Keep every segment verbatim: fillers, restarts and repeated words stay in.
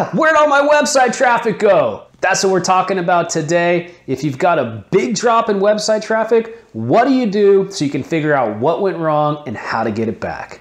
ah, where'd all my website traffic go? That's what we're talking about today. If you've got a big drop in website traffic, what do you do so you can figure out what went wrong and how to get it back?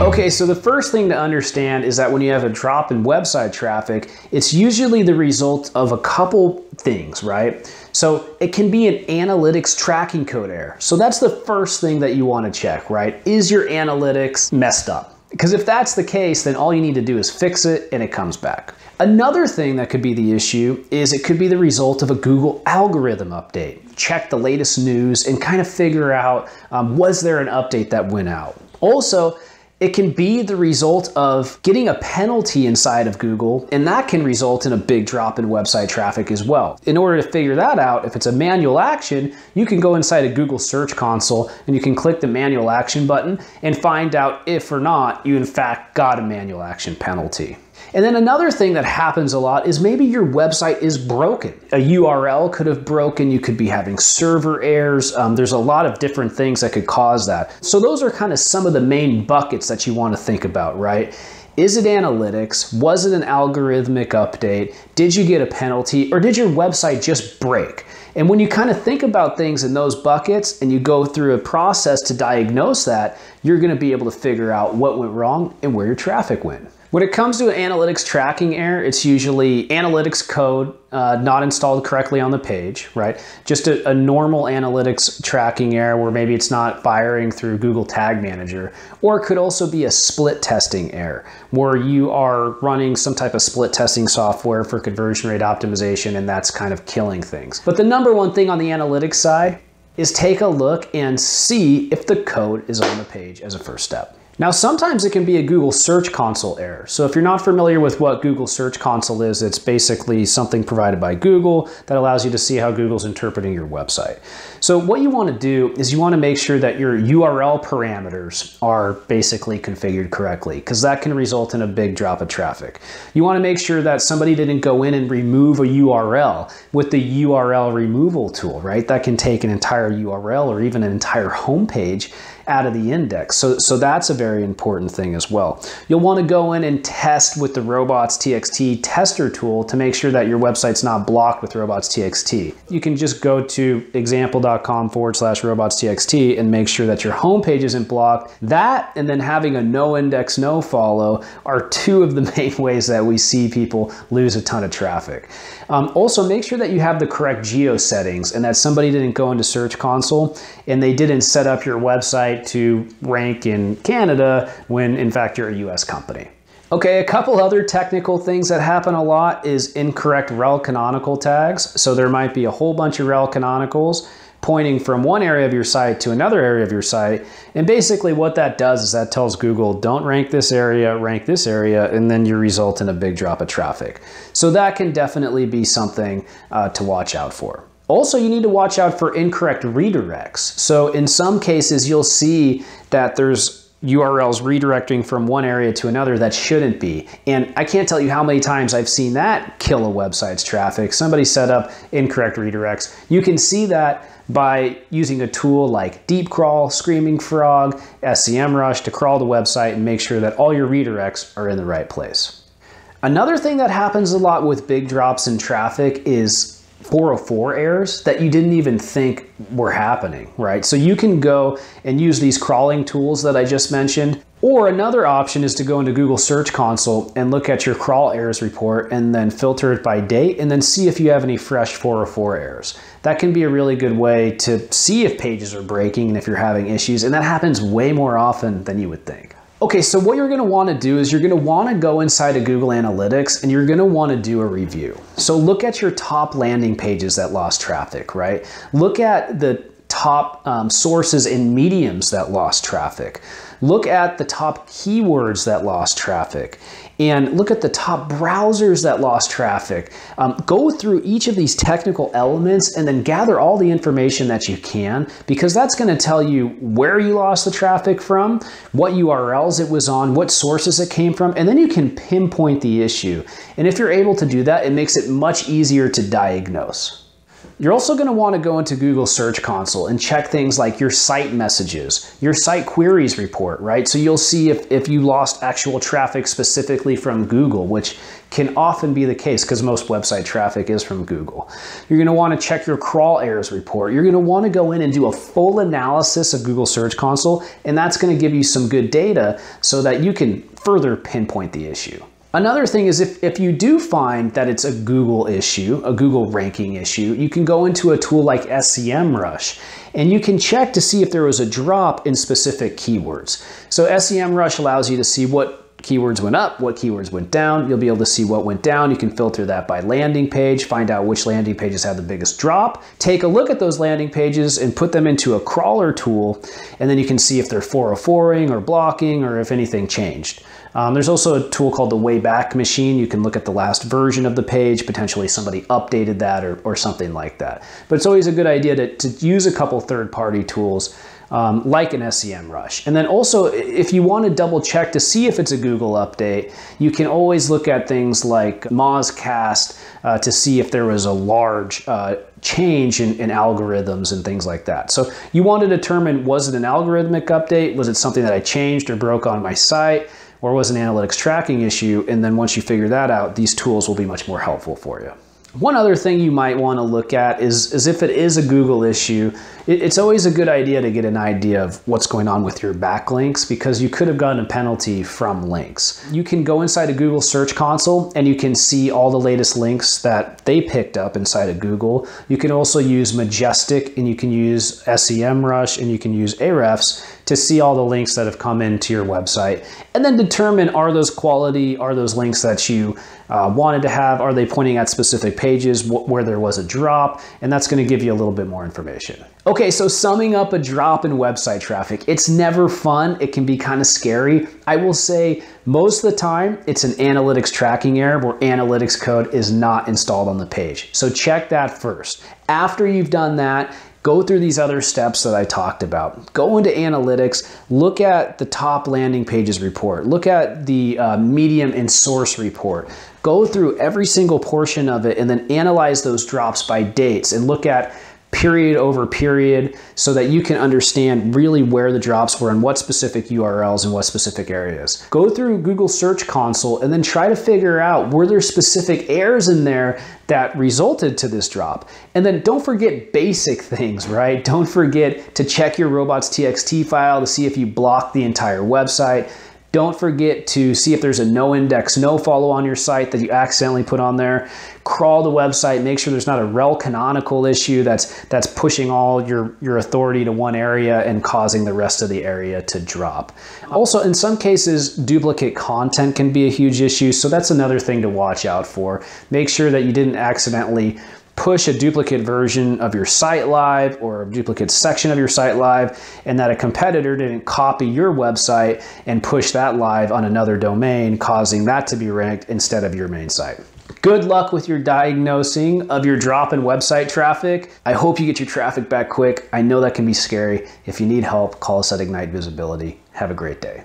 Okay, so the first thing to understand is that when you have a drop in website traffic, it's usually the result of a couple things, right? So it can be an analytics tracking code error. So that's the first thing that you want to check, right? Is your analytics messed up? Because if that's the case, then all you need to do is fix it and it comes back. Another thing that could be the issue is it could be the result of a Google algorithm update. Check the latest news and kind of figure out, um, was there an update that went out? Also, it can be the result of getting a penalty inside of Google, and that can result in a big drop in website traffic as well. In order to figure that out, if it's a manual action, you can go inside a Google Search Console and you can click the manual action button and find out if or not you in fact got a manual action penalty. And then another thing that happens a lot is maybe your website is broken. A U R L could have broken, you could be having server errors. Um, there's a lot of different things that could cause that. So those are kind of some of the main buckets that you want to think about, right? Is it analytics? Was it an algorithmic update? Did you get a penalty, or did your website just break? And when you kind of think about things in those buckets and you go through a process to diagnose that, you're going to be able to figure out what went wrong and where your traffic went. When it comes to an analytics tracking error, it's usually analytics code uh, not installed correctly on the page, right? Just a, a normal analytics tracking error where maybe it's not firing through Google Tag Manager, or it could also be a split testing error where you are running some type of split testing software for conversion rate optimization, and that's kind of killing things. But the number one thing on the analytics side is take a look and see if the code is on the page as a first step. Now, sometimes it can be a Google Search Console error. So if you're not familiar with what Google Search Console is, it's basically something provided by Google that allows you to see how Google's interpreting your website. So what you want to do is you want to make sure that your U R L parameters are basically configured correctly, because that can result in a big drop of traffic. You want to make sure that somebody didn't go in and remove a U R L with the U R L removal tool, right? That can take an entire U R L or even an entire homepage out of the index. So, so that's a very important thing as well. You'll want to go in and test with the robots dot t x t tester tool to make sure that your website's not blocked with robots dot t x t. You can just go to example.com forward slash robots.txt and make sure that your homepage isn't blocked. That and then having a no index, no follow are two of the main ways that we see people lose a ton of traffic. Um, also, make sure that you have the correct geo settings and that somebody didn't go into Search Console and they didn't set up your website to rank in Canada when in fact you're a U S company. Okay, a couple other technical things that happen a lot is incorrect rel canonical tags. So there might be a whole bunch of rel canonicals pointing from one area of your site to another area of your site. And basically what that does is that tells Google, don't rank this area, rank this area, and then you result in a big drop of traffic. So that can definitely be something uh, to watch out for. Also, you need to watch out for incorrect redirects. So in some cases, you'll see that there's U R Ls redirecting from one area to another that shouldn't be. And I can't tell you how many times I've seen that kill a website's traffic. Somebody set up incorrect redirects. You can see that by using a tool like Deep Crawl, Screaming Frog, SEMrush to crawl the website and make sure that all your redirects are in the right place. Another thing that happens a lot with big drops in traffic is four oh four errors that you didn't even think were happening, right? So you can go and use these crawling tools that I just mentioned, or another option is to go into Google Search Console and look at your crawl errors report and then filter it by date and then see if you have any fresh four oh four errors. That can be a really good way to see if pages are breaking and if you're having issues, and that happens way more often than you would think. Okay, so what you're gonna wanna do is you're gonna wanna go inside of Google Analytics and you're gonna wanna do a review. So look at your top landing pages that lost traffic, right? Look at the top um, sources and mediums that lost traffic. Look at the top keywords that lost traffic and look at the top browsers that lost traffic. Um, go through each of these technical elements and then gather all the information that you can, because that's going to tell you where you lost the traffic from, what U R Ls it was on, what sources it came from, and then you can pinpoint the issue. And if you're able to do that, it makes it much easier to diagnose. You're also going to want to go into Google Search Console and check things like your site messages, your site queries report, right? So you'll see if, if you lost actual traffic specifically from Google, which can often be the case because most website traffic is from Google. You're going to want to check your crawl errors report. You're going to want to go in and do a full analysis of Google Search Console, and that's going to give you some good data so that you can further pinpoint the issue. Another thing is if, if you do find that it's a Google issue, a Google ranking issue, you can go into a tool like SEMrush and you can check to see if there was a drop in specific keywords. So SEMrush allows you to see what keywords went up, what keywords went down. You'll be able to see what went down. You can filter that by landing page, find out which landing pages had the biggest drop, take a look at those landing pages and put them into a crawler tool, and then you can see if they're four oh four-ing or blocking or if anything changed. Um, there's also a tool called the Wayback Machine. You can look at the last version of the page, potentially somebody updated that or, or something like that. But it's always a good idea to, to use a couple third-party tools um, like an SEMrush. And then also, if you want to double check to see if it's a Google update, you can always look at things like MozCast uh, to see if there was a large uh, change in, in algorithms and things like that. So you want to determine, was it an algorithmic update? Was it something that I changed or broke on my site? Or was an analytics tracking issue? And then once you figure that out, these tools will be much more helpful for you. One other thing you might want to look at is, is if it is a Google issue, it, it's always a good idea to get an idea of what's going on with your backlinks, because you could have gotten a penalty from links. You can go inside a Google Search Console and you can see all the latest links that they picked up inside of Google. You can also use Majestic and you can use SEMrush and you can use Ahrefs to see all the links that have come into your website, and then determine, are those quality, are those links that you uh, wanted to have, are they pointing at specific pages wh where there was a drop, and that's gonna give you a little bit more information. Okay, so summing up a drop in website traffic, it's never fun, it can be kind of scary. I will say most of the time, it's an analytics tracking error where analytics code is not installed on the page. So check that first. After you've done that, go through these other steps that I talked about. Go into analytics, look at the top landing pages report, look at the uh, medium and source report, go through every single portion of it and then analyze those drops by dates and look at period over period so that you can understand really where the drops were and what specific U R Ls and what specific areas. Go through Google Search Console and then try to figure out, were there specific errors in there that resulted to this drop? And then don't forget basic things, right? Don't forget to check your robots dot T X T file to see if you blocked the entire website. Don't forget to see if there's a no index, no follow on your site that you accidentally put on there. Crawl the website, make sure there's not a rel canonical issue that's that's pushing all your, your authority to one area and causing the rest of the area to drop. Also, in some cases, duplicate content can be a huge issue, so that's another thing to watch out for. Make sure that you didn't accidentally push a duplicate version of your site live or a duplicate section of your site live, and that a competitor didn't copy your website and push that live on another domain, causing that to be ranked instead of your main site. Good luck with your diagnosing of your drop in website traffic. I hope you get your traffic back quick. I know that can be scary. If you need help, call us at Ignite Visibility. Have a great day.